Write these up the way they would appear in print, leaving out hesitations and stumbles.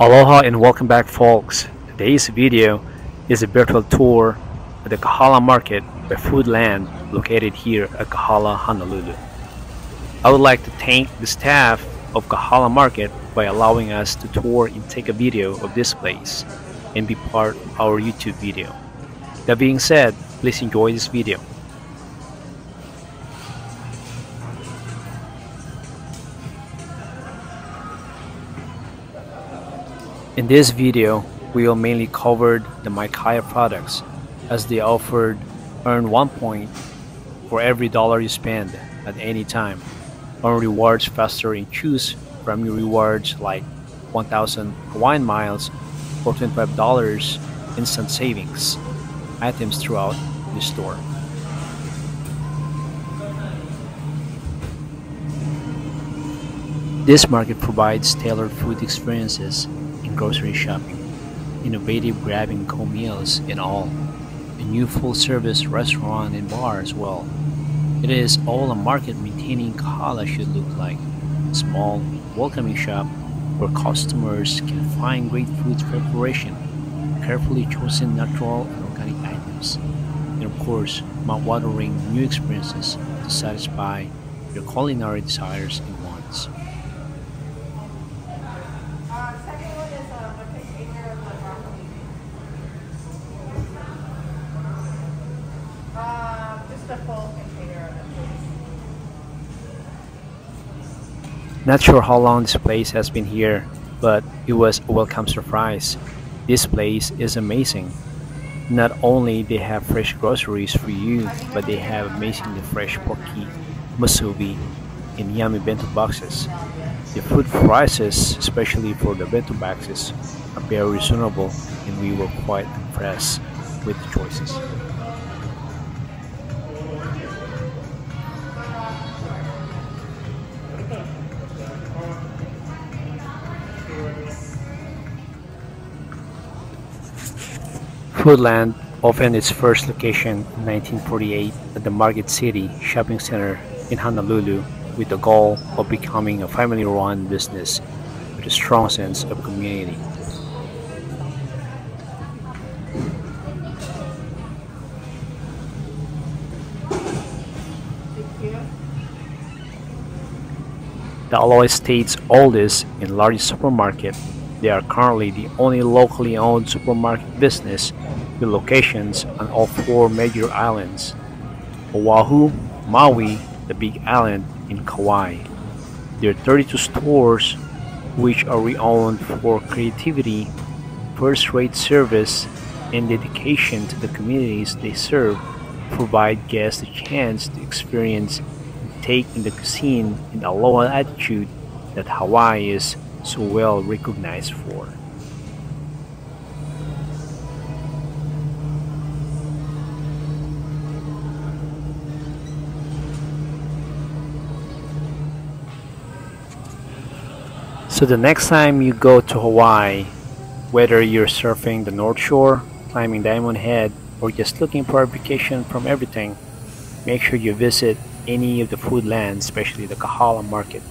Aloha and welcome back, folks. Today's video is a virtual tour of the Kahala Market by Foodland, located here at Kahala, Honolulu. I would like to thank the staff of Kahala Market by allowing us to tour and take a video of this place and be part of our YouTube video. That being said, please enjoy this video. In this video, we will mainly cover the Maikaʻi products, as they offered earn 1 point for every $1 you spend at any time. Earn rewards faster and choose from your rewards like 1,000 Hawaiian miles or $25 instant savings items throughout the store. This market provides tailored food experiences, grocery shopping, innovative grab-and-go meals and all, a new full-service restaurant and bar as well. It is all a market maintaining Kahala should look like, a small, welcoming shop where customers can find great food preparation, carefully chosen natural and organic items, and of course, mouth-watering new experiences to satisfy your culinary desires and wants. Not sure how long this place has been here, but it was a welcome surprise. This place is amazing. Not only they have fresh groceries for you, but they have amazingly fresh poke, musubi, and yummy bento boxes. The food prices, especially for the bento boxes, are very reasonable, and we were quite impressed with the choices. Foodland opened its first location in 1948 at the Market City Shopping Center in Honolulu with the goal of becoming a family-run business with a strong sense of community. The Aloha State's oldest and largest supermarket, they are currently the only locally owned supermarket business with locations on all four major islands: Oahu, Maui, the Big Island, and Kauai. There are 32 stores which are renowned for creativity, first-rate service, and dedication to the communities they serve, provide guests a chance to experience and take in the cuisine and aloha attitude that Hawaii is so well recognized for. So the next time you go to Hawaii, whether you're surfing the North Shore, climbing Diamond Head, or just looking for a vacation from everything, make sure you visit any of the food lands, especially the Kahala Market.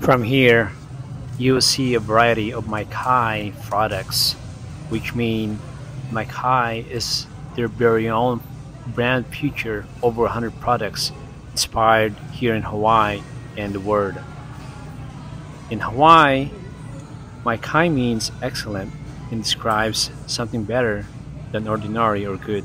From here, you'll see a variety of Maikaʻi products, which mean Maikaʻi is their very own brand feature over 100 products inspired here in Hawaii and the world. In Hawaii, Maikaʻi means excellent and describes something better than ordinary or good.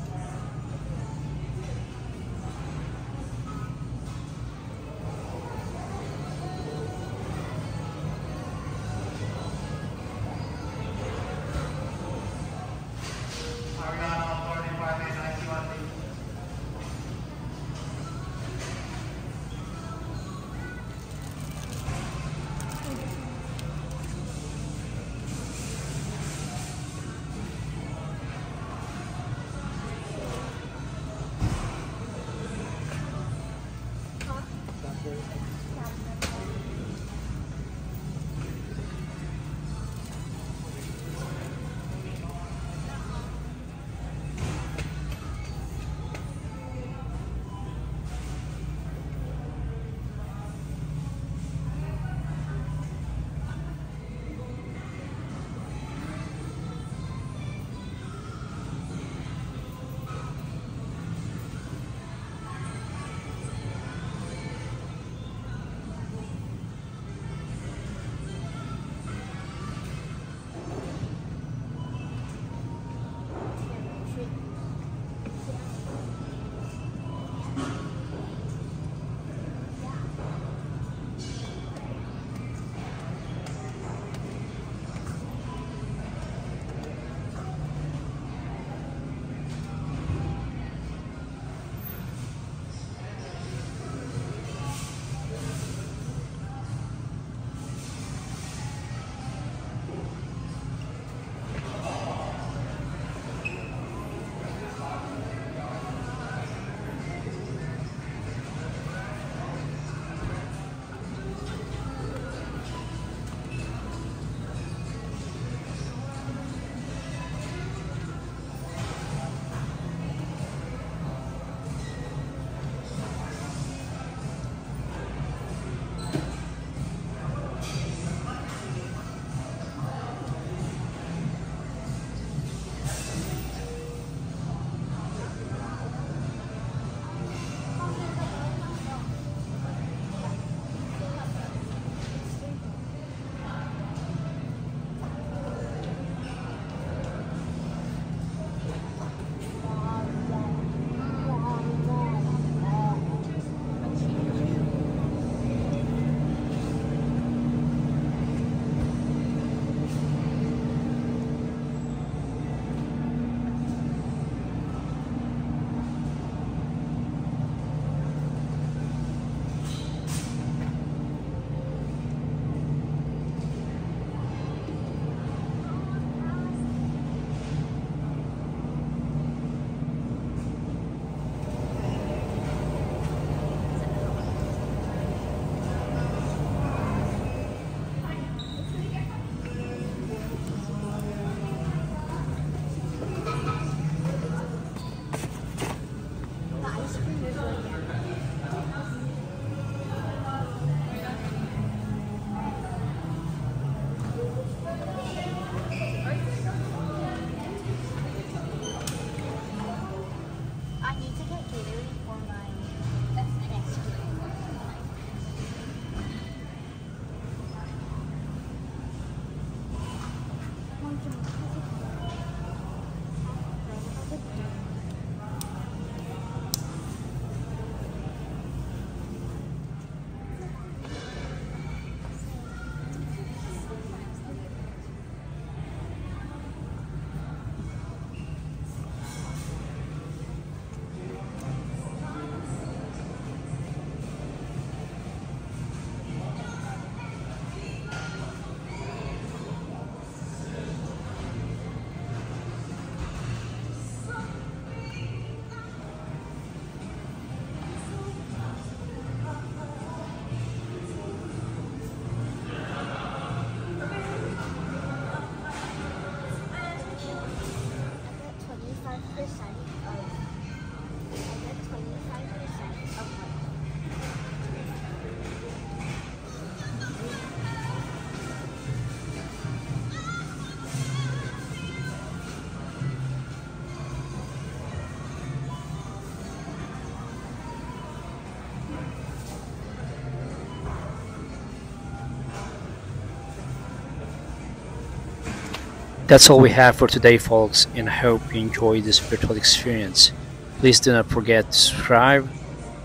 That's all we have for today, folks, and hope you enjoyed this virtual experience. Please do not forget to subscribe,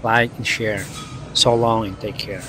like, and share. So long and take care.